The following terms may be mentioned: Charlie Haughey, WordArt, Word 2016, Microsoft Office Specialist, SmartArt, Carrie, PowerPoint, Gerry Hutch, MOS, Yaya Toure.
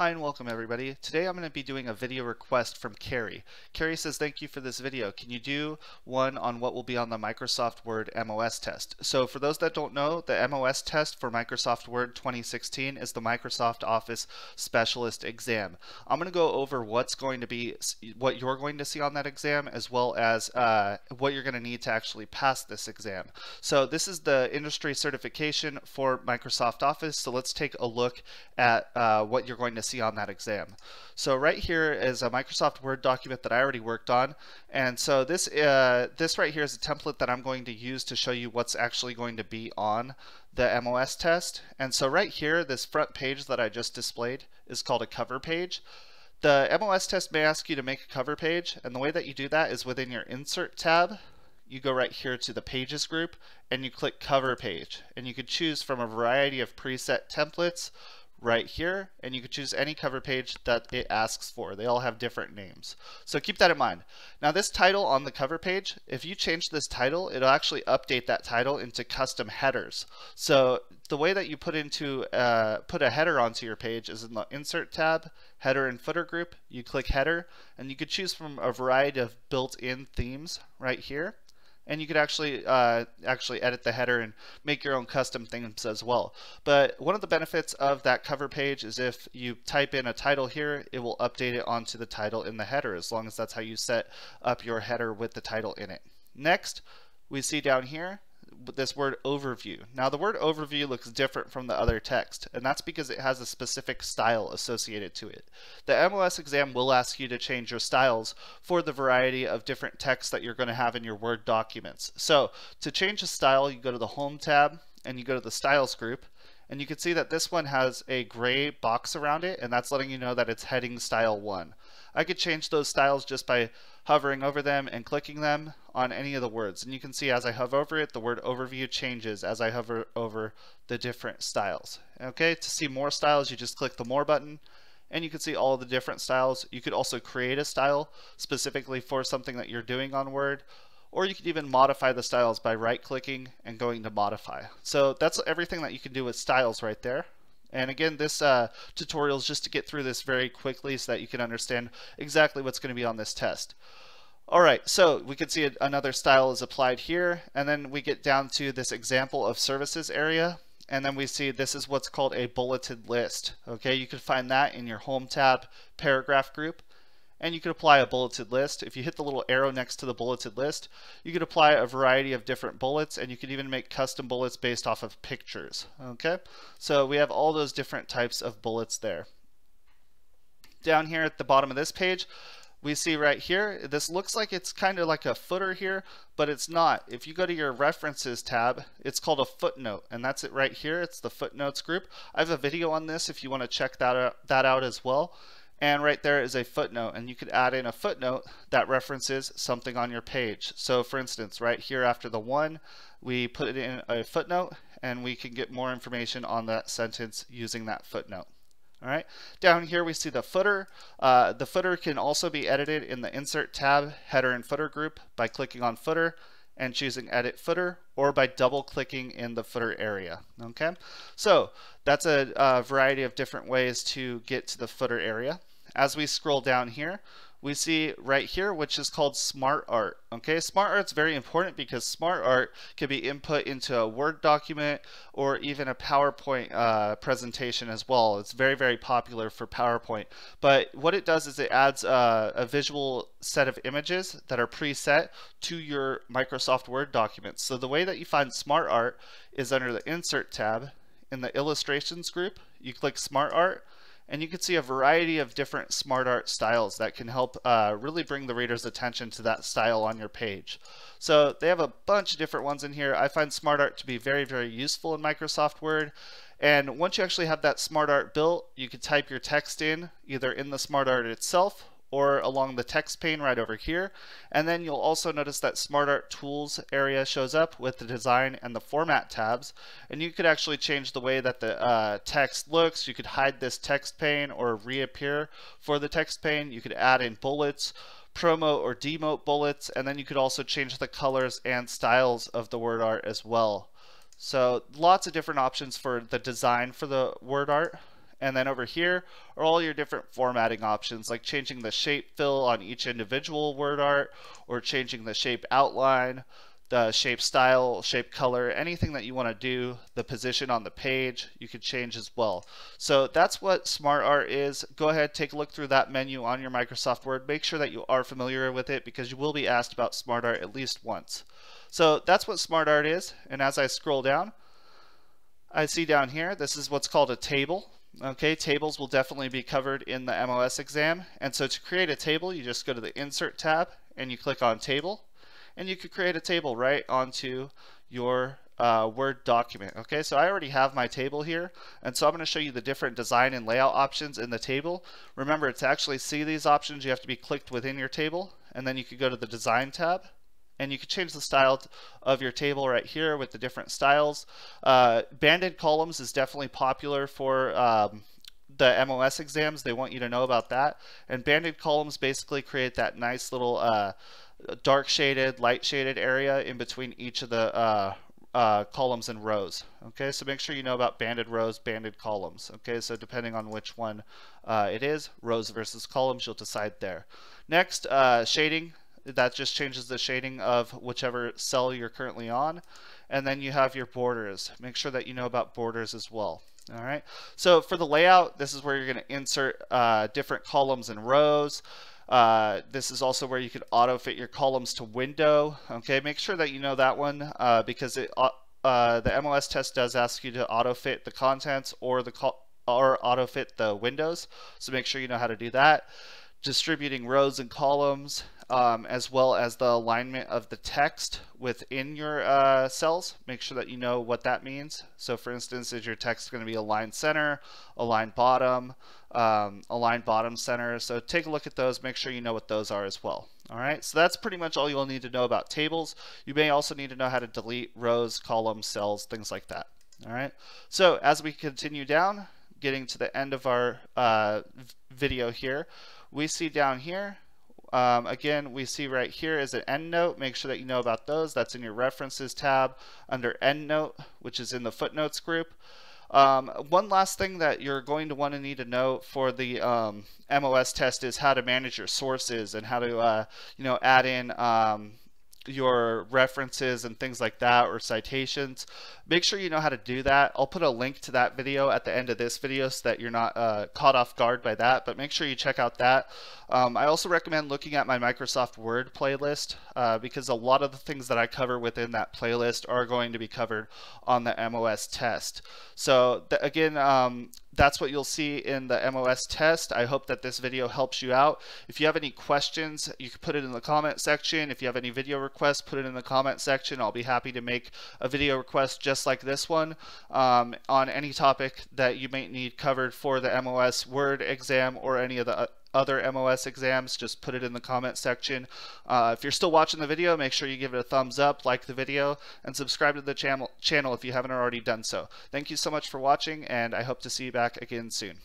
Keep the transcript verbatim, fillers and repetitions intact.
Hi and welcome everybody. Today I'm going to be doing a video request from Carrie. Carrie says, thank you for this video. Can you do one on what will be on the Microsoft Word M O S test? So for those that don't know, the M O S test for Microsoft Word twenty sixteen is the Microsoft Office Specialist exam. I'm going to go over what's going to be, what you're going to see on that exam, as well as uh, what you're going to need to actually pass this exam. So this is the industry certification for Microsoft Office. So let's take a look at uh, what you're going to see on that exam. So right here is a Microsoft Word document that I already worked on, and so this uh, this right here is a template that I'm going to use to show you what's actually going to be on the M O S test. And so right here, this front page that I just displayed is called a cover page. The M O S test may ask you to make a cover page, and the way that you do that is within your Insert tab. You go right here to the Pages group and you click Cover Page, and you could choose from a variety of preset templates right here, and you can choose any cover page that it asks for. They all have different names, so keep that in mind. Now this title on the cover page, if you change this title, it'll actually update that title into custom headers. So the way that you put into uh, put a header onto your page is in the Insert tab, Header and Footer group. You click Header, and you could choose from a variety of built-in themes right here. And you could actually uh, actually edit the header and make your own custom things as well. But one of the benefits of that cover page is if you type in a title here, it will update it onto the title in the header, as long as that's how you set up your header with the title in it. Next, we see down here this word Overview. Now the word Overview looks different from the other text, and that's because it has a specific style associated to it. The M O S exam will ask you to change your styles for the variety of different texts that you're going to have in your Word documents. So to change a style, you go to the Home tab and you go to the Styles group, and you can see that this one has a gray box around it, and that's letting you know that it's heading Style one. I could change those styles just by hovering over them and clicking them on any of the words, and you can see as I hover over it, the word Overview changes as I hover over the different styles. Okay, to see more styles, you just click the More button, and you can see all the different styles. You could also create a style specifically for something that you're doing on Word, or you could even modify the styles by right-clicking and going to Modify. So that's everything that you can do with styles right there. And again, this uh, tutorial is just to get through this very quickly so that you can understand exactly what's going to be on this test. All right, so we can see another style is applied here, and then we get down to this example of services area, and then we see this is what's called a bulleted list. Okay, you can find that in your Home tab, Paragraph group, and you can apply a bulleted list. If you hit the little arrow next to the bulleted list, you could apply a variety of different bullets, and you could even make custom bullets based off of pictures, okay? So we have all those different types of bullets there. Down here at the bottom of this page, we see right here, this looks like it's kind of like a footer here, but it's not. If you go to your References tab, it's called a footnote, and that's it right here. It's the Footnotes group. I have a video on this if you want to check that out, that out as well. And right there is a footnote, and you could add in a footnote that references something on your page. So for instance, right here after the one, we put in a footnote, and we can get more information on that sentence using that footnote. All right, down here we see the footer. Uh, the footer can also be edited in the Insert tab, Header and Footer group by clicking on Footer and choosing Edit Footer, or by double clicking in the footer area, okay? So that's a, a variety of different ways to get to the footer area. As we scroll down here, we see right here, which is called SmartArt. Okay, SmartArt's very important because SmartArt can be input into a Word document or even a PowerPoint uh, presentation as well. It's very, very popular for PowerPoint. But what it does is it adds a, a visual set of images that are preset to your Microsoft Word documents. So the way that you find SmartArt is under the Insert tab in the Illustrations group. You click SmartArt, and you can see a variety of different SmartArt styles that can help uh, really bring the reader's attention to that style on your page. So they have a bunch of different ones in here. I find SmartArt to be very, very useful in Microsoft Word. And once you actually have that SmartArt built, you can type your text in, either in the SmartArt itself or along the text pane right over here. And then you'll also notice that SmartArt Tools area shows up with the Design and the Format tabs. And you could actually change the way that the uh, text looks. You could hide this text pane or reappear for the text pane. You could add in bullets, promote or demote bullets, and then you could also change the colors and styles of the WordArt as well. So lots of different options for the design for the WordArt. And then over here are all your different formatting options, like changing the shape fill on each individual WordArt, or changing the shape outline, the shape style, shape color, anything that you want to do, the position on the page, you could change as well. So that's what SmartArt is. Go ahead, take a look through that menu on your Microsoft Word. Make sure that you are familiar with it because you will be asked about SmartArt at least once. So that's what SmartArt is. And as I scroll down, I see down here, this is what's called a table. Okay, tables will definitely be covered in the M O S exam. And so to create a table, you just go to the Insert tab and you click on Table. And you could create a table right onto your uh, Word document. Okay, so I already have my table here, and so I'm going to show you the different design and layout options in the table. Remember, to actually see these options, you have to be clicked within your table, and then you could go to the Design tab, and you could change the style of your table right here with the different styles. Uh, banded columns is definitely popular for um, the M O S exams. They want you to know about that, and banded columns basically create that nice little uh, dark shaded, light shaded area in between each of the uh, uh, columns and rows. Okay, so make sure you know about banded rows, banded columns. Okay, so depending on which one uh, it is, rows versus columns, you'll decide there. Next, uh, shading. That just changes the shading of whichever cell you're currently on. And then you have your borders. Make sure that you know about borders as well. All right, so for the layout, this is where you're going to insert uh, different columns and rows. Uh, this is also where you can auto fit your columns to window. Okay, make sure that you know that one uh, because it, uh, the M O S test does ask you to auto fit the contents or the co or auto fit the windows. So make sure you know how to do that. Distributing rows and columns, um, as well as the alignment of the text within your uh, cells. Make sure that you know what that means. So for instance, is your text going to be aligned center, aligned bottom, um, aligned bottom center? So take a look at those, make sure you know what those are as well. All right, so that's pretty much all you'll need to know about tables. You may also need to know how to delete rows, columns, cells, things like that. All right, so as we continue down, getting to the end of our uh, video here, we see down here, um, again, we see right here is an endnote. Make sure that you know about those. That's in your References tab under Endnote, which is in the Footnotes group. Um, one last thing that you're going to want to need to know for the um, M O S test is how to manage your sources and how to uh, you know, add in um, your references and things like that, or citations. Make sure you know how to do that. I'll put a link to that video at the end of this video so that you're not uh, caught off guard by that, but make sure you check out that. Um, I also recommend looking at my Microsoft Word playlist uh, because a lot of the things that I cover within that playlist are going to be covered on the M O S test. So the, again, um, that's what you'll see in the M O S test. I hope that this video helps you out. If you have any questions, you can put it in the comment section. If you have any video requests, put it in the comment section. I'll be happy to make a video request just like this one um, on any topic that you may need covered for the M O S Word exam or any of the other M O S exams. Just put it in the comment section. Uh, if you're still watching the video, make sure you give it a thumbs up, like the video, and subscribe to the channel, channel if you haven't already done so. Thank you so much for watching, and I hope to see you back again soon.